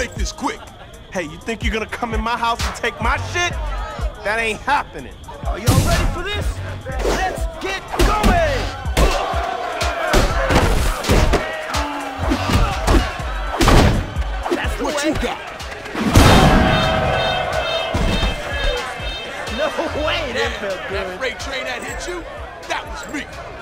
make this quick. Hey, you think you're gonna come in my house and take my shit? That ain't happening. Are y'all ready for this? Let's get going! What you got? No way, that felt good. That freight train that hit you, that was me.